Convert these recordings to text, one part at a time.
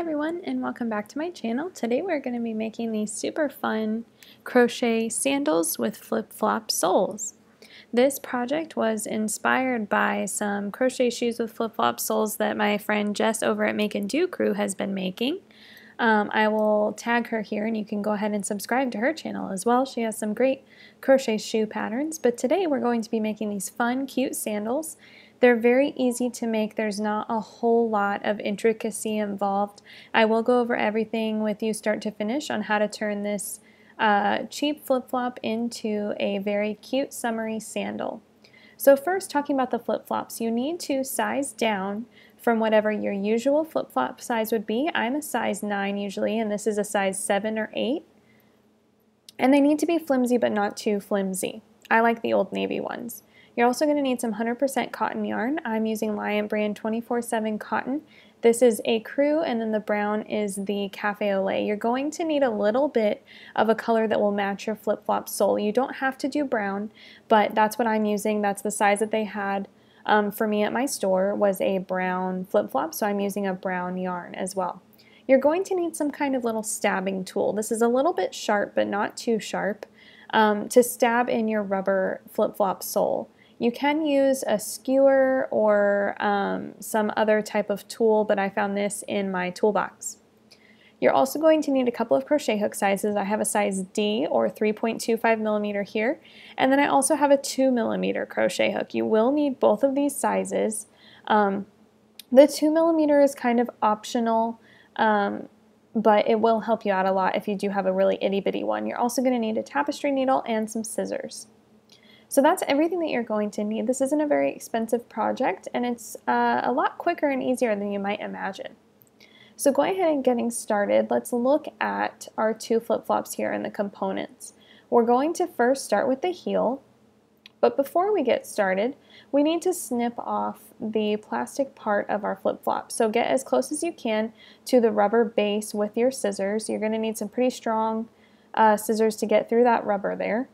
Hi everyone and welcome back to my channel. Today we're going to be making these super fun crochet sandals with flip-flop soles. This project was inspired by some crochet shoes with flip-flop soles that my friend Jess over at Make and Do Crew has been making. I will tag her here and you can go ahead and subscribe to her channel as well. She has some great crochet shoe patterns, but today we're going to be making these fun, cute sandals. They're very easy to make. There's not a whole lot of intricacy involved. I will go over everything with you start to finish on how to turn this cheap flip-flop into a very cute summery sandal. So first, talking about the flip-flops, you need to size down from whatever your usual flip-flop size would be. I'm a size 9 usually, and this is a size 7 or 8. And they need to be flimsy but not too flimsy. I like the Old Navy ones. You're also going to need some 100% cotton yarn. I'm using Lion Brand 24/7 cotton. This is Ecru, and then the brown is the Cafe au lait. You're going to need a little bit of a color that will match your flip-flop sole. You don't have to do brown, but that's what I'm using. That's the size that they had for me at my store, was a brown flip-flop, so I'm using a brown yarn as well. You're going to need some kind of little stabbing tool. This is a little bit sharp, but not too sharp, to stab in your rubber flip-flop sole. You can use a skewer or some other type of tool, but I found this in my toolbox. You're also going to need a couple of crochet hook sizes. I have a size D or 3.25 millimeter here, and then I also have a 2 millimeter crochet hook. You will need both of these sizes. The 2 millimeter is kind of optional, but it will help you out a lot if you do have a really itty-bitty one. You're also going to need a tapestry needle and some scissors. So that's everything that you're going to need. This isn't a very expensive project, and it's a lot quicker and easier than you might imagine. So go ahead and getting started, let's look at our two flip-flops here and the components. We're going to first start with the heel, but before we get started, we need to snip off the plastic part of our flip-flop. So get as close as you can to the rubber base with your scissors. You're going to need some pretty strong scissors to get through that rubber there.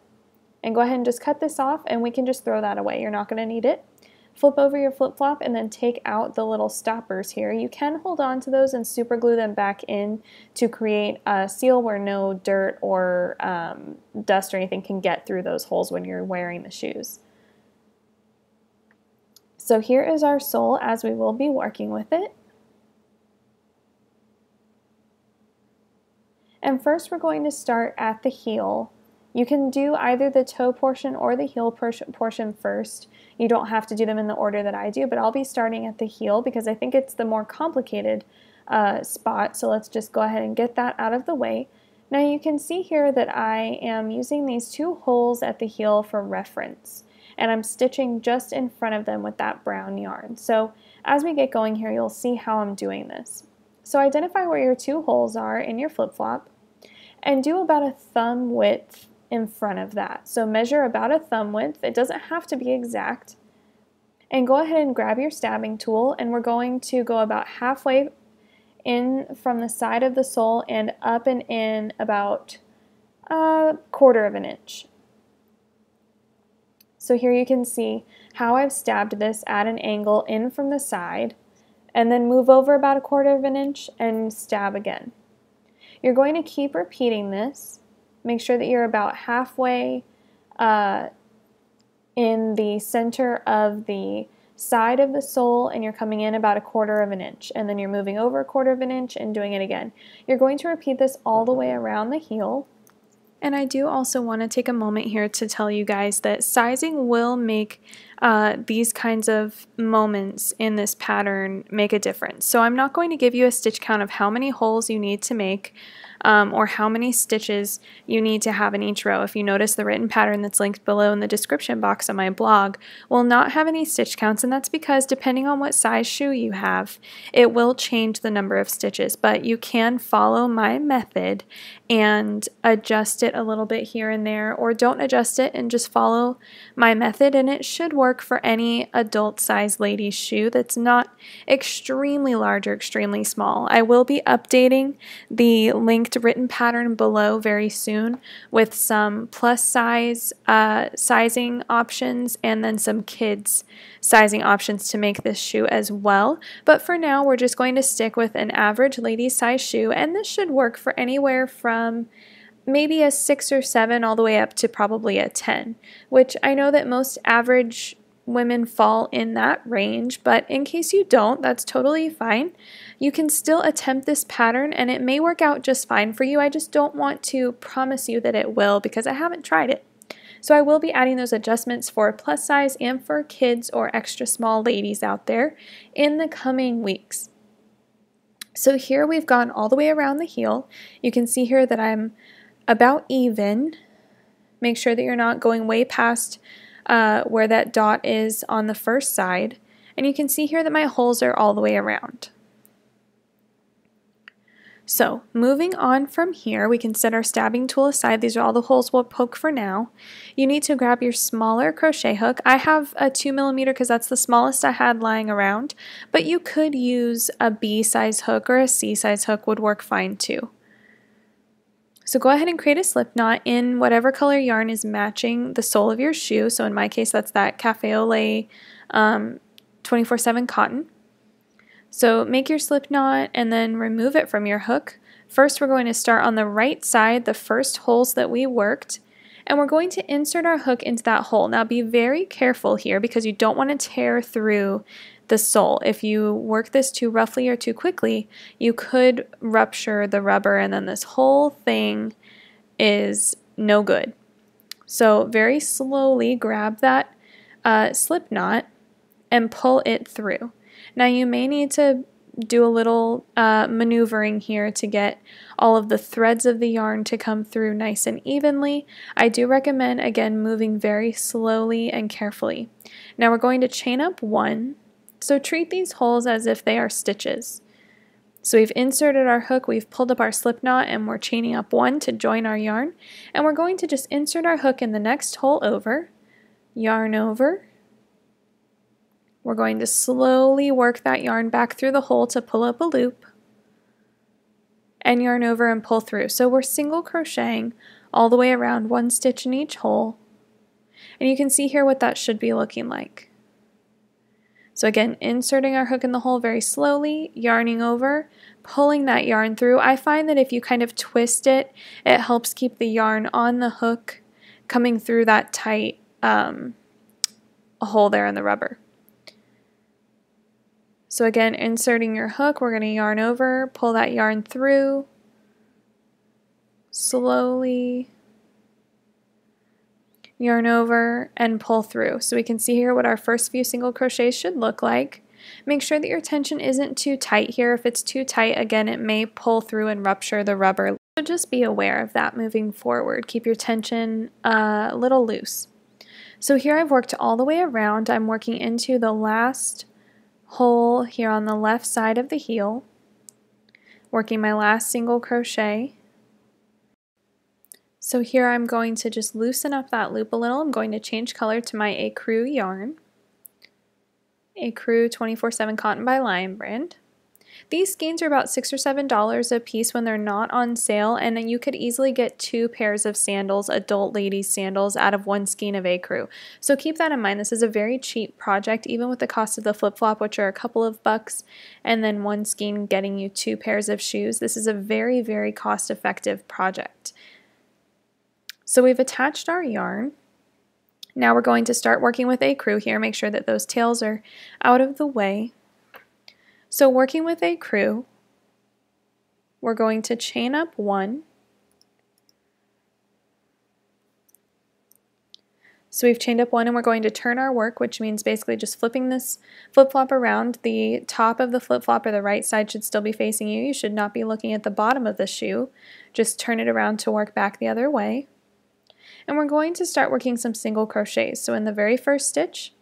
And go ahead and just cut this off, and we can just throw that away. You're not going to need it. Flip over your flip-flop and then take out the little stoppers here. You can hold on to those and super glue them back in to create a seal where no dirt or dust or anything can get through those holes when you're wearing the shoes. So here is our sole as we will be working with it. And first we're going to start at the heel. You can do either the toe portion or the heel portion first. You don't have to do them in the order that I do, but I'll be starting at the heel because I think it's the more complicated spot. So let's just go ahead and get that out of the way. Now you can see here that I am using these two holes at the heel for reference, and I'm stitching just in front of them with that brown yarn. So as we get going here, you'll see how I'm doing this. So identify where your two holes are in your flip-flop and do about a thumb width in front of that. So measure about a thumb width. It doesn't have to be exact. And go ahead and grab your stabbing tool, and we're going to go about halfway in from the side of the sole and up and in about a quarter of an inch. So here you can see how I've stabbed this at an angle in from the side, and then move over about a quarter of an inch and stab again. You're going to keep repeating this. Make sure that you're about halfway in the center of the side of the sole, and you're coming in about a quarter of an inch, and then you're moving over a quarter of an inch and doing it again. You're going to repeat this all the way around the heel. And I do also want to take a moment here to tell you guys that sizing will make these kinds of moments in this pattern make a difference. So I'm not going to give you a stitch count of how many holes you need to make or how many stitches you need to have in each row. If you notice, the written pattern that's linked below in the description box on my blog will not have any stitch counts, and that's because depending on what size shoe you have, it will change the number of stitches. But you can follow my method and adjust it a little bit here and there, or don't adjust it and just follow my method, and it should work for any adult size lady shoe that's not extremely large or extremely small. I will be updating the linked exact written pattern below very soon with some plus size sizing options and then some kids sizing options to make this shoe as well. But for now, we're just going to stick with an average lady size shoe, and this should work for anywhere from maybe a 6 or 7 all the way up to probably a 10, which I know that most average women fall in that range, but in case you don't, that's totally fine. You can still attempt this pattern and it may work out just fine for you. I just don't want to promise you that it will because I haven't tried it. So I will be adding those adjustments for plus size and for kids or extra small ladies out there in the coming weeks. So here we've gone all the way around the heel. You can see here that I'm about even. Make sure that you're not going way past where that dot is on the first side, and you can see here that my holes are all the way around. So moving on from here, we can set our stabbing tool aside. These are all the holes we'll poke for now. You need to grab your smaller crochet hook. I have a 2mm because that's the smallest I had lying around, but you could use a B size hook or a C size hook would work fine too. So go ahead and create a slip knot in whatever color yarn is matching the sole of your shoe. So in my case, that's that Cafe au lait 24/7 cotton. So make your slip knot and then remove it from your hook. First, we're going to start on the right side, the first holes that we worked, and we're going to insert our hook into that hole. Now be very careful here because you don't want to tear through the sole. If you work this too roughly or too quickly, you could rupture the rubber and then this whole thing is no good. So very slowly grab that slip knot and pull it through. Now you may need to do a little maneuvering here to get all of the threads of the yarn to come through nice and evenly. I do recommend, again, moving very slowly and carefully. Now we're going to chain up one. So treat these holes as if they are stitches. So we've inserted our hook, we've pulled up our slip knot, and we're chaining up one to join our yarn. And we're going to just insert our hook in the next hole over, yarn over. We're going to slowly work that yarn back through the hole to pull up a loop, and yarn over and pull through. So we're single crocheting all the way around, one stitch in each hole. And you can see here what that should be looking like. So again, inserting our hook in the hole very slowly, yarning over, pulling that yarn through. I find that if you kind of twist it, it helps keep the yarn on the hook coming through that tight hole there in the rubber. So again, inserting your hook, we're going to yarn over, pull that yarn through, slowly, yarn over and pull through. So we can see here what our first few single crochets should look like. Make sure that your tension isn't too tight here. If it's too tight, again, it may pull through and rupture the rubber. So just be aware of that moving forward. Keep your tension a little loose. So here I've worked all the way around. I'm working into the last hole here on the left side of the heel, working my last single crochet. So here I'm going to just loosen up that loop a little. I'm going to change color to my Ecru yarn, Ecru 24/7 Cotton by Lion Brand. These skeins are about $6 or $7 a piece when they're not on sale, and then you could easily get 2 pairs of sandals, adult ladies sandals, out of one skein of Ecru. So keep that in mind. This is a very cheap project, even with the cost of the flip-flop, which are a couple of bucks, and then one skein getting you 2 pairs of shoes. This is a very, very cost-effective project. So we've attached our yarn. Now we're going to start working with Ecru here. Make sure that those tails are out of the way. So working with Ecru, we're going to chain up one. So we've chained up one and we're going to turn our work, which means basically just flipping this flip-flop around. The top of the flip-flop or the right side should still be facing you. You should not be looking at the bottom of the shoe. Just turn it around to work back the other way. And we're going to start working some single crochets. So in the very first stitch,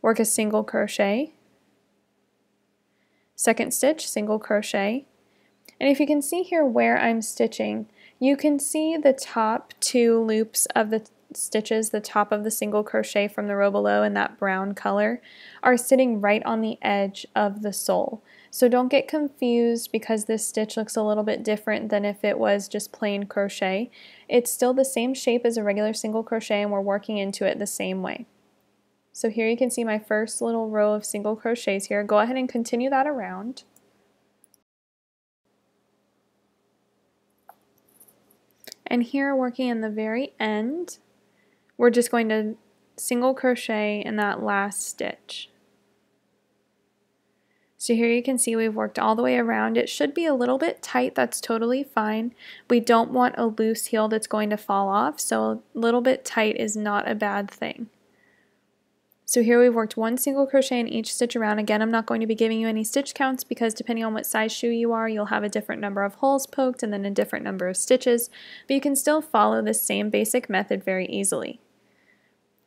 work a single crochet, second stitch, single crochet. And if you can see here where I'm stitching, you can see the top 2 loops of the stitches, the top of the single crochet from the row below in that brown color, are sitting right on the edge of the sole. So don't get confused because this stitch looks a little bit different than if it was just plain crochet. It's still the same shape as a regular single crochet and we're working into it the same way. So here you can see my first little row of single crochets here. Go ahead and continue that around. And here, working in the very end, we're just going to single crochet in that last stitch. So here you can see we've worked all the way around. It should be a little bit tight, that's totally fine. We don't want a loose heel that's going to fall off, so a little bit tight is not a bad thing. So here we've worked one single crochet in each stitch around. Again, I'm not going to be giving you any stitch counts because depending on what size shoe you are, you'll have a different number of holes poked and then a different number of stitches, but you can still follow the same basic method very easily.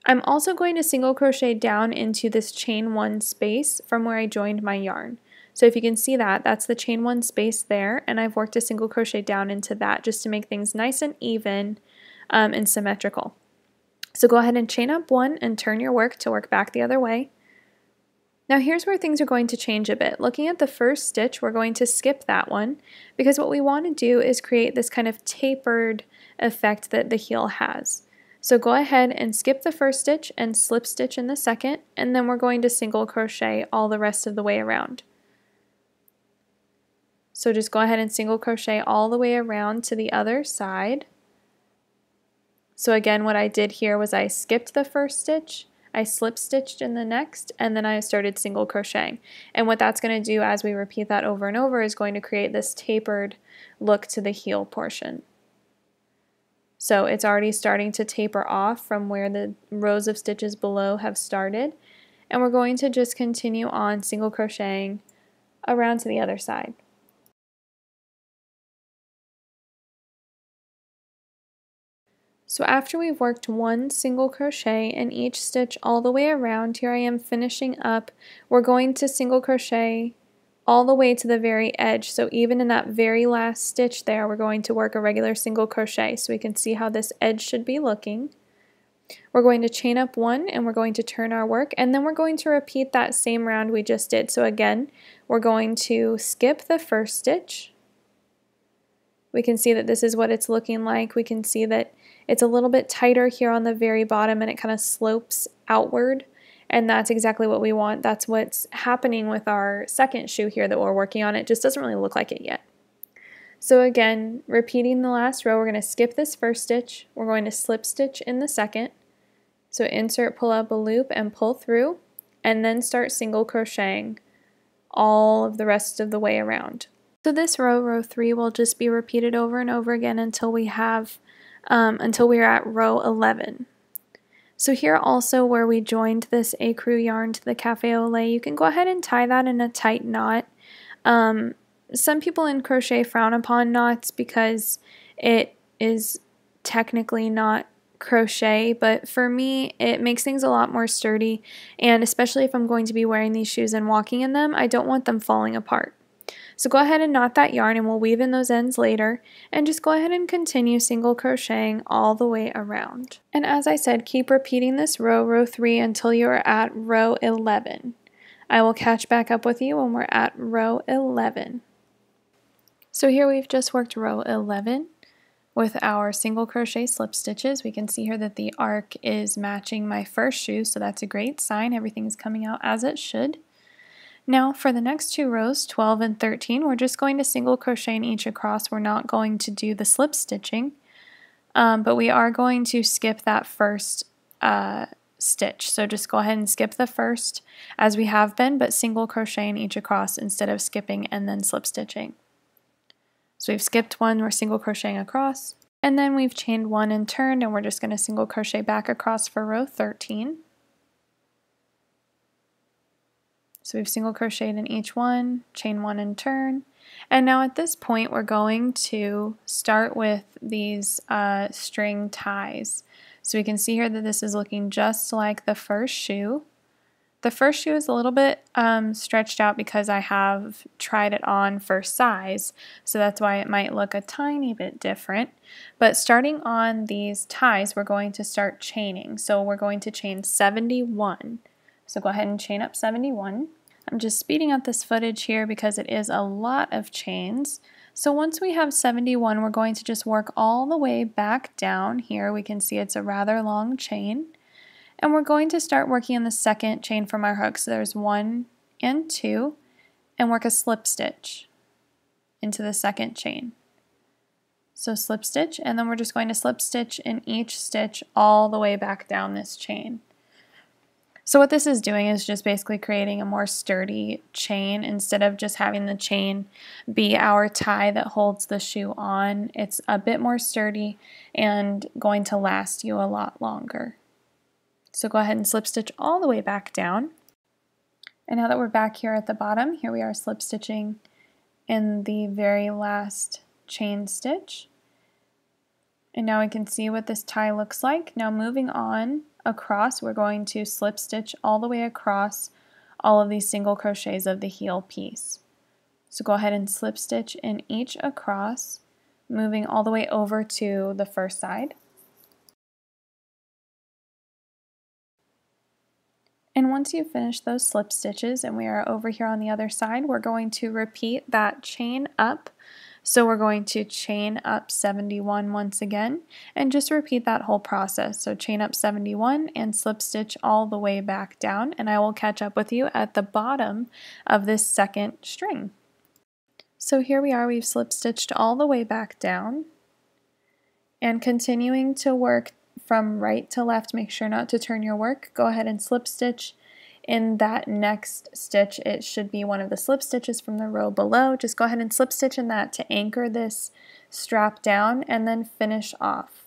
I'm also going to single crochet down into this chain one space from where I joined my yarn. So if you can see that, that's the chain one space there, and I've worked a single crochet down into that just to make things nice and even and symmetrical. So go ahead and chain up one and turn your work to work back the other way. Now here's where things are going to change a bit. Looking at the first stitch, we're going to skip that one because what we want to do is create this kind of tapered effect that the heel has. So go ahead and skip the first stitch and slip stitch in the second, and then we're going to single crochet all the rest of the way around. So just go ahead and single crochet all the way around to the other side. So again, what I did here was I skipped the first stitch, I slip stitched in the next, and then I started single crocheting. And what that's going to do as we repeat that over and over is going to create this tapered look to the heel portion. So it's already starting to taper off from where the rows of stitches below have started. And we're going to just continue on single crocheting around to the other side. So after we've worked one single crochet in each stitch all the way around, here I am finishing up. We're going to single crochet all the way to the very edge. So even in that very last stitch there, we're going to work a regular single crochet so we can see how this edge should be looking. We're going to chain up one and we're going to turn our work, and then we're going to repeat that same round we just did. So again, we're going to skip the first stitch. We can see that this is what it's looking like. We can see that it's a little bit tighter here on the very bottom and it kind of slopes outward, and that's exactly what we want. That's what's happening with our second shoe here that we're working on. It just doesn't really look like it yet. So again, repeating the last row, we're going to skip this first stitch. We're going to slip stitch in the second. So insert, pull up a loop, and pull through, and then start single crocheting all of the rest of the way around. So this row, row 3, will just be repeated over and over again until we have, until we're at row 11. So here also where we joined this Ecru yarn to the Cafe au lait, you can go ahead and tie that in a tight knot. Some people in crochet frown upon knots because it is technically not crochet, but for me it makes things a lot more sturdy, and especially if I'm going to be wearing these shoes and walking in them, I don't want them falling apart. So go ahead and knot that yarn and we'll weave in those ends later, and just go ahead and continue single crocheting all the way around. And as I said, keep repeating this row, row 3, until you're at row 11. I will catch back up with you when we're at row 11. So here we've just worked row 11 with our single crochet slip stitches. We can see here that the arc is matching my first shoe, so that's a great sign. Everything's coming out as it should. Now for the next two rows, 12 and 13, we're just going to single crochet in each across. We're not going to do the slip stitching, but we are going to skip that first stitch. So just go ahead and skip the first as we have been, but single crochet in each across instead of skipping and then slip stitching. So we've skipped one, we're single crocheting across, and then we've chained one and turned, and we're just going to single crochet back across for row 13. So we've single crocheted in each one, chain one and turn. And now at this point we're going to start with these string ties. So we can see here that this is looking just like the first shoe. The first shoe is a little bit stretched out because I have tried it on for size, so that's why it might look a tiny bit different. But starting on these ties, we're going to start chaining. So we're going to chain 71. So go ahead and chain up 71. I'm just speeding up this footage here because it is a lot of chains. So once we have 71, we're going to just work all the way back down here. We can see it's a rather long chain. And we're going to start working on the second chain from our hook. So there's 1 and 2, and work a slip stitch into the second chain. So slip stitch, and then we're just going to slip stitch in each stitch all the way back down this chain. So what this is doing is just basically creating a more sturdy chain. Instead of just having the chain be our tie that holds the shoe on, it's a bit more sturdy and going to last you a lot longer. So go ahead and slip stitch all the way back down. And now that we're back here at the bottom, here we are slip stitching in the very last chain stitch. And now we can see what this tie looks like. Now moving on across, we're going to slip stitch all the way across all of these single crochets of the heel piece. So go ahead and slip stitch in each across, moving all the way over to the first side. And once you finish those slip stitches and we are over here on the other side, we're going to repeat that chain up. So we're going to chain up 71 once again and just repeat that whole process. So chain up 71 and slip stitch all the way back down, and I will catch up with you at the bottom of this second string. So here we are, we've slip stitched all the way back down and continuing to work from right to left. Make sure not to turn your work. Go ahead and slip stitch in that next stitch. It should be one of the slip stitches from the row below. Just go ahead and slip stitch in that to anchor this strap down and then finish off.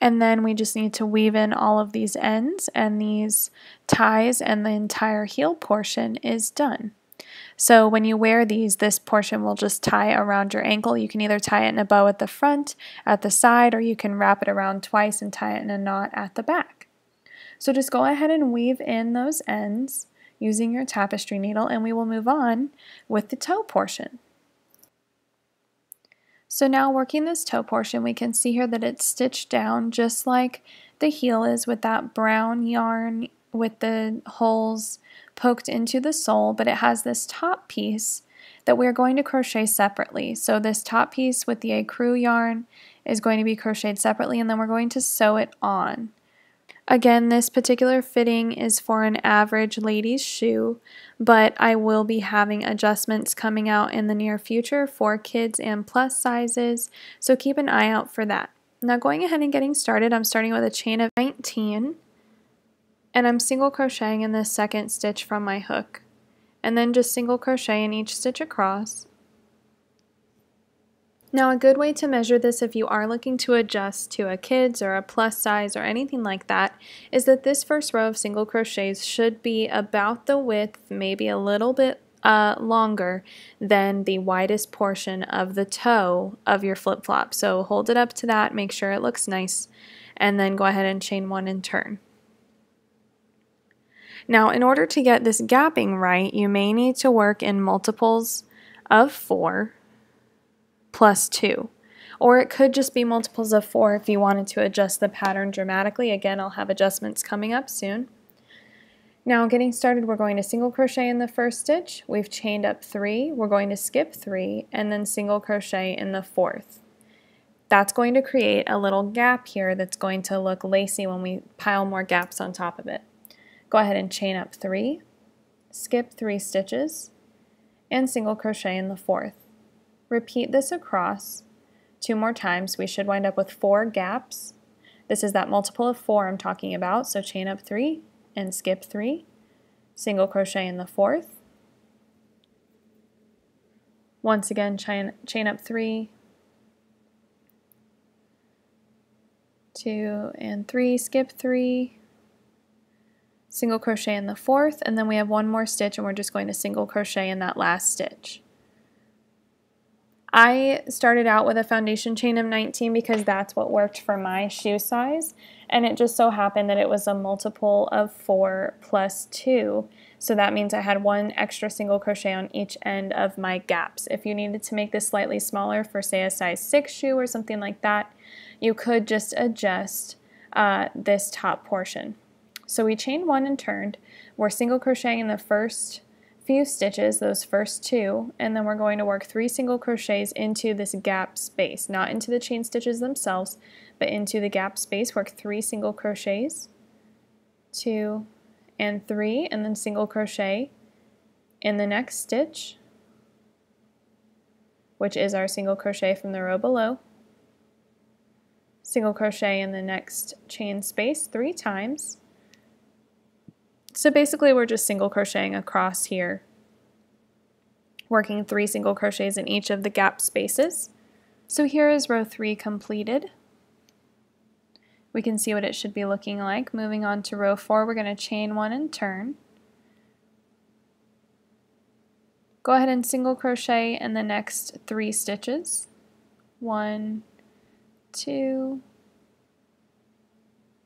And then we just need to weave in all of these ends and these ties, and the entire heel portion is done. So when you wear these, this portion will just tie around your ankle. You can either tie it in a bow at the front, at the side, or you can wrap it around twice and tie it in a knot at the back. So just go ahead and weave in those ends using your tapestry needle, and we will move on with the toe portion. So now working this toe portion, we can see here that it's stitched down just like the heel is, with that brown yarn with the holes poked into the sole, but it has this top piece that we're going to crochet separately. So this top piece with the Ecru yarn is going to be crocheted separately, and then we're going to sew it on. Again, this particular fitting is for an average lady's shoe, but I will be having adjustments coming out in the near future for kids and plus sizes, so keep an eye out for that. Now going ahead and getting started, I'm starting with a chain of 19, and I'm single crocheting in this second stitch from my hook, and then just single crochet in each stitch across. Now a good way to measure this, if you are looking to adjust to a kid's or a plus size or anything like that, is that this first row of single crochets should be about the width, maybe a little bit longer than the widest portion of the toe of your flip-flop. So hold it up to that, make sure it looks nice, and then go ahead and chain one and turn. Now, in order to get this gapping right, you may need to work in multiples of 4 plus 2. Or it could just be multiples of 4 if you wanted to adjust the pattern dramatically. Again, I'll have adjustments coming up soon. Now, getting started, we're going to single crochet in the first stitch. We've chained up 3. We're going to skip 3 and then single crochet in the fourth. That's going to create a little gap here that's going to look lacy when we pile more gaps on top of it. Go ahead and chain up 3, skip 3 stitches, and single crochet in the fourth. Repeat this across 2 more times. We should wind up with 4 gaps. This is that multiple of 4 I'm talking about, so chain up 3 and skip 3, single crochet in the fourth. Once again, chain up 3, 2 and 3, skip 3, single crochet in the fourth, and then we have one more stitch and we're just going to single crochet in that last stitch. I started out with a foundation chain of 19 because that's what worked for my shoe size, and it just so happened that it was a multiple of 4 plus 2. So that means I had one extra single crochet on each end of my gaps. If you needed to make this slightly smaller for, say, a size 6 shoe or something like that, you could just adjust this top portion. So we chain one and turned. We're single crocheting in the first few stitches, those first 2, and then we're going to work 3 single crochets into this gap space, not into the chain stitches themselves, but into the gap space. Work 3 single crochets, 2 and 3, and then single crochet in the next stitch, which is our single crochet from the row below. Single crochet in the next chain space 3 times. So basically we're just single crocheting across here, working 3 single crochets in each of the gap spaces. So here is row 3 completed. We can see what it should be looking like. Moving on to row 4, we're going to chain 1 and turn. Go ahead and single crochet in the next 3 stitches. 1, 2,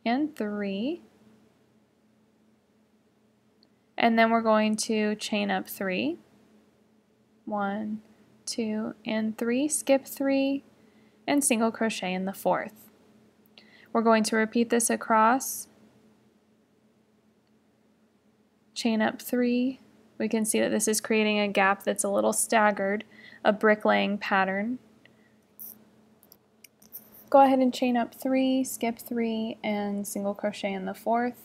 and 3. And then we're going to chain up 3. 1, 2, and 3. Skip 3 and single crochet in the 4th. We're going to repeat this across, chain up 3. We can see that this is creating a gap that's a little staggered, a bricklaying pattern. Go ahead and chain up 3, skip 3, and single crochet in the 4th.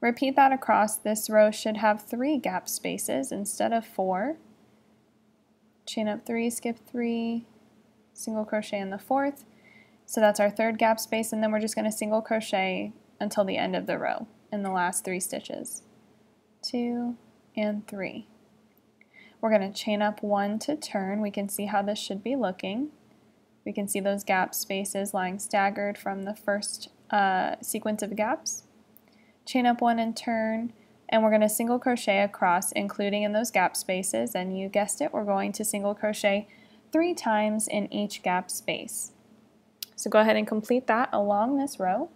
Repeat that across. This row should have 3 gap spaces instead of 4. Chain up 3, skip 3, single crochet in the 4th. So that's our 3rd gap space, and then we're just going to single crochet until the end of the row in the last 3 stitches. 2 and 3. We're going to chain up 1 to turn. We can see how this should be looking. We can see those gap spaces lying staggered from the first sequence of gaps. Chain up 1 and turn, and we're going to single crochet across, including in those gap spaces, and you guessed it, we're going to single crochet 3 times in each gap space. So go ahead and complete that along this row.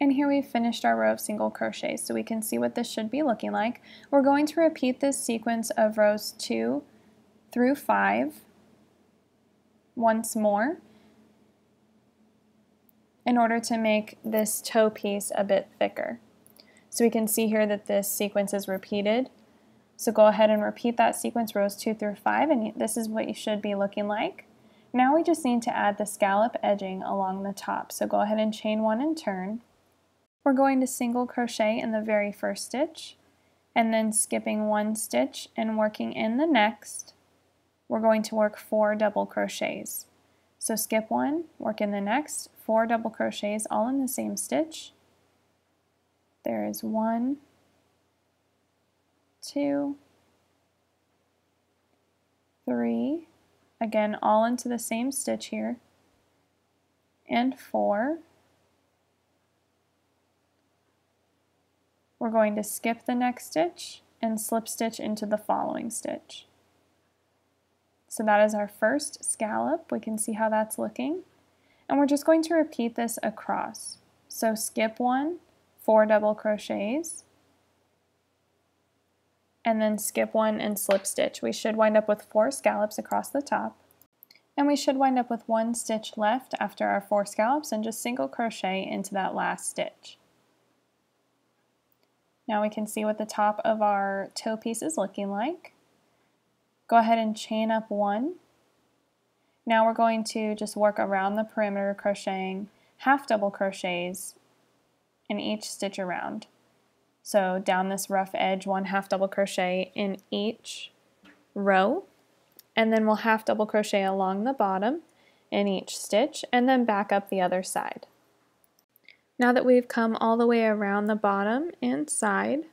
And here we've finished our row of single crochets, so we can see what this should be looking like. We're going to repeat this sequence of rows 2 through 5 once more in order to make this toe piece a bit thicker. So we can see here that this sequence is repeated. So go ahead and repeat that sequence, rows 2 through 5, and this is what you should be looking like. Now we just need to add the scallop edging along the top. So go ahead and chain 1 and turn. We're going to single crochet in the very first stitch, and then skipping 1 stitch and working in the next, we're going to work 4 double crochets. So skip 1, work in the next, 4 double crochets all in the same stitch. There is 1, 2, 3, again all into the same stitch here, and 4. We're going to skip the next stitch and slip stitch into the following stitch. So that is our first scallop. We can see how that's looking, and we're just going to repeat this across. So skip 1, 4 double crochets, and then skip 1 and slip stitch. We should wind up with 4 scallops across the top, and we should wind up with 1 stitch left after our 4 scallops, and just single crochet into that last stitch. Now we can see what the top of our toe piece is looking like. Go ahead and chain up 1. Now we're going to just work around the perimeter, crocheting half double crochets in each stitch around. So down this rough edge, 1 half double crochet in each row, and then we'll half double crochet along the bottom in each stitch, and then back up the other side. Now that we've come all the way around the bottom and side,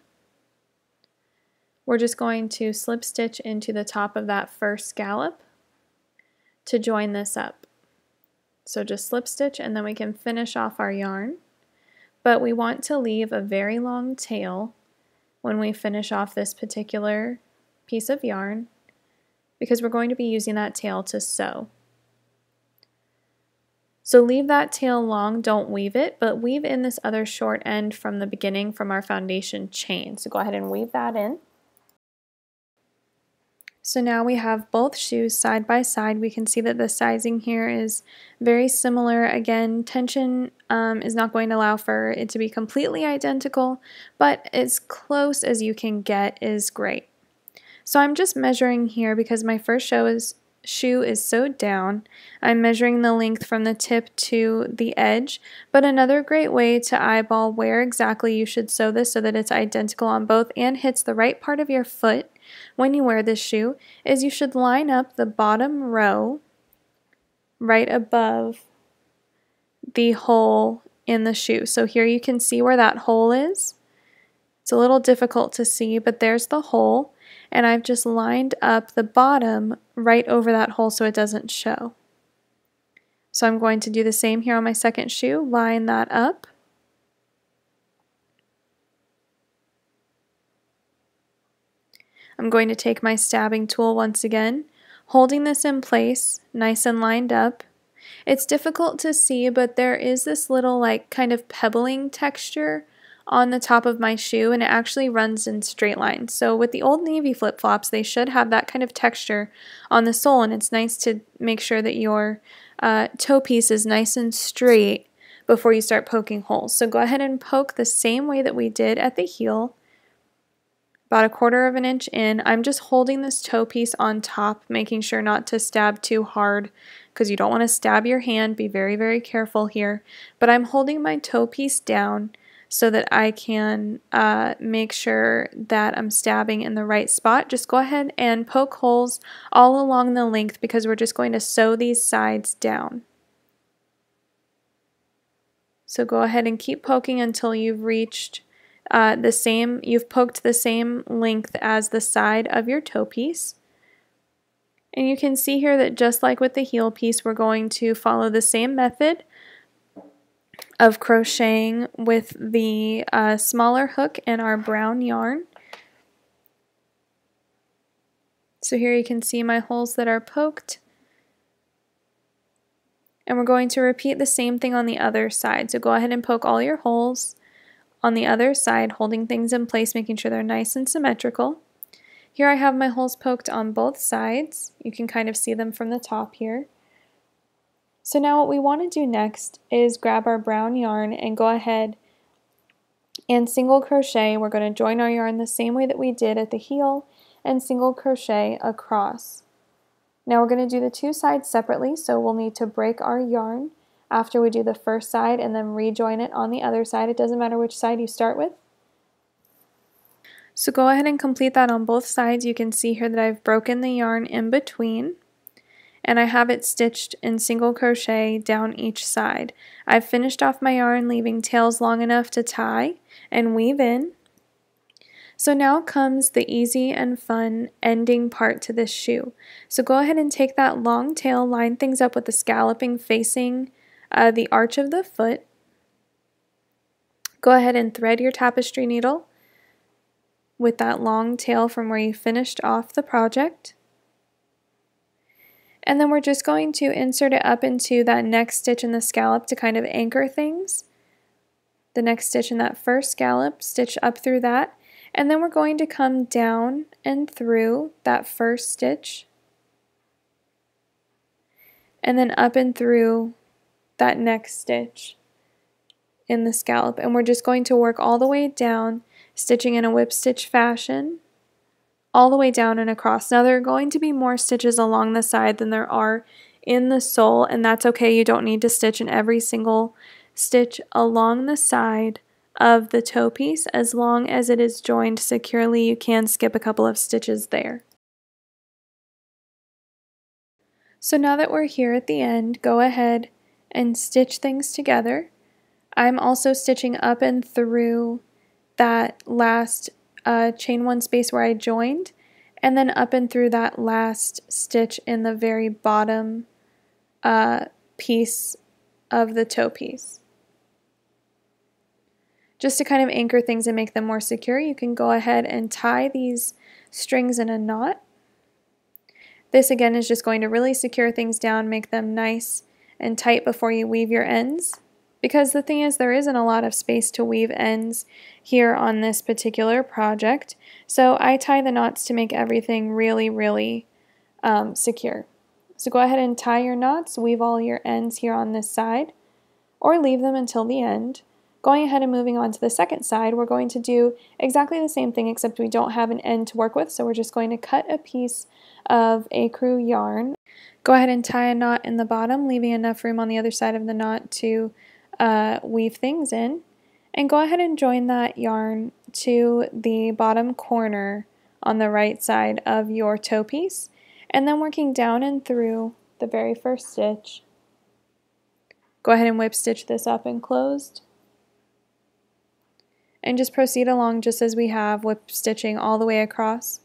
we're just going to slip stitch into the top of that first scallop to join this up. So just slip stitch, and then we can finish off our yarn. But we want to leave a very long tail when we finish off this particular piece of yarn because we're going to be using that tail to sew. So leave that tail long, don't weave it, but weave in this other short end from the beginning from our foundation chain. So go ahead and weave that in. So now we have both shoes side by side. We can see that the sizing here is very similar. Again, tension is not going to allow for it to be completely identical, but as close as you can get is great. So I'm just measuring here because my first shoe is sewed down. I'm measuring the length from the tip to the edge, but another great way to eyeball where exactly you should sew this so that it's identical on both and hits the right part of your foot when you wear this shoe is you should line up the bottom row right above the hole in the shoe. So here you can see where that hole is. It's a little difficult to see, but there's the hole. And I've just lined up the bottom right over that hole so it doesn't show. So I'm going to do the same here on my second shoe, line that up. I'm going to take my stabbing tool once again, holding this in place, nice and lined up. It's difficult to see, but there is this little like kind of pebbling texture on the top of my shoe, and it actually runs in straight lines. So with the Old Navy flip-flops, they should have that kind of texture on the sole, and it's nice to make sure that your toe piece is nice and straight before you start poking holes. So go ahead and poke the same way that we did at the heel, about 1/4 of an inch in. I'm just holding this toe piece on top, making sure not to stab too hard because you don't want to stab your hand. Be very, very careful here. But I'm holding my toe piece down so that I can make sure that I'm stabbing in the right spot. Just go ahead and poke holes all along the length because we're just going to sew these sides down. So go ahead and keep poking until you've reached you've poked the same length as the side of your toe piece. And you can see here that just like with the heel piece, we're going to follow the same method of crocheting with the smaller hook and our brown yarn. So here you can see my holes that are poked. And we're going to repeat the same thing on the other side. So go ahead and poke all your holes on the other side, holding things in place, making sure they're nice and symmetrical. Here I have my holes poked on both sides. You can kind of see them from the top here. So now what we want to do next is grab our brown yarn and go ahead and single crochet. We're going to join our yarn the same way that we did at the heel and single crochet across. Now we're going to do the two sides separately, so we'll need to break our yarn after we do the first side and then rejoin it on the other side. It doesn't matter which side you start with. So go ahead and complete that on both sides. You can see here that I've broken the yarn in between, and I have it stitched in single crochet down each side. I've finished off my yarn, leaving tails long enough to tie and weave in. So now comes the easy and fun ending part to this shoe. So go ahead and take that long tail, line things up with the scalloping facing the arch of the foot. Go ahead and thread your tapestry needle with that long tail from where you finished off the project. And then we're just going to insert it up into that next stitch in the scallop to kind of anchor things. The next stitch in that first scallop, stitch up through that, and then we're going to come down and through that first stitch, and then up and through that next stitch in the scallop. And we're just going to work all the way down, stitching in a whip stitch fashion, all the way down and across. Now there are going to be more stitches along the side than there are in the sole, and that's okay. You don't need to stitch in every single stitch along the side of the toe piece. As long as it is joined securely, you can skip a couple of stitches there. So now that we're here at the end, go ahead and stitch things together. I'm also stitching up and through that last chain one space where I joined, and then up and through that last stitch in the very bottom piece of the toe piece. Just to kind of anchor things and make them more secure, you can go ahead and tie these strings in a knot. This again is just going to really secure things down, make them nice and tight before you weave your ends. Because the thing is, there isn't a lot of space to weave ends here on this particular project. So I tie the knots to make everything really, really secure. So go ahead and tie your knots, weave all your ends here on this side, or leave them until the end. Going ahead and moving on to the second side, we're going to do exactly the same thing, except we don't have an end to work with, so we're just going to cut a piece of Ecru yarn. Go ahead and tie a knot in the bottom, leaving enough room on the other side of the knot to weave things in, and go ahead and join that yarn to the bottom corner on the right side of your toe piece, and then working down and through the very first stitch. Go ahead and whip stitch this up and closed, and just proceed along just as we have, whip stitching all the way across.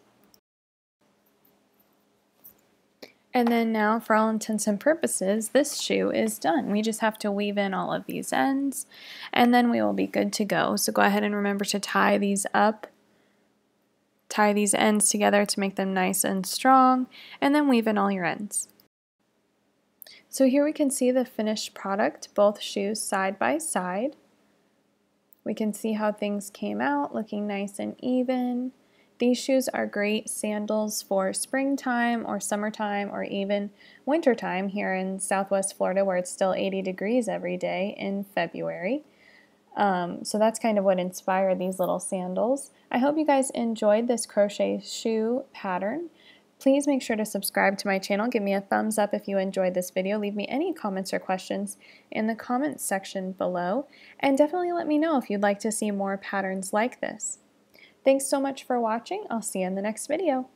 And then now, for all intents and purposes, this shoe is done. We just have to weave in all of these ends, and then we will be good to go. So go ahead and remember to tie these up, tie these ends together to make them nice and strong, and then weave in all your ends. So here we can see the finished product, both shoes side by side. We can see how things came out, looking nice and even. These shoes are great sandals for springtime or summertime or even wintertime here in Southwest Florida, where it's still 80 degrees every day in February. So that's kind of what inspired these little sandals. I hope you guys enjoyed this crochet shoe pattern. Please make sure to subscribe to my channel. Give me a thumbs up if you enjoyed this video. Leave me any comments or questions in the comments section below. And definitely let me know if you'd like to see more patterns like this. Thanks so much for watching. I'll see you in the next video.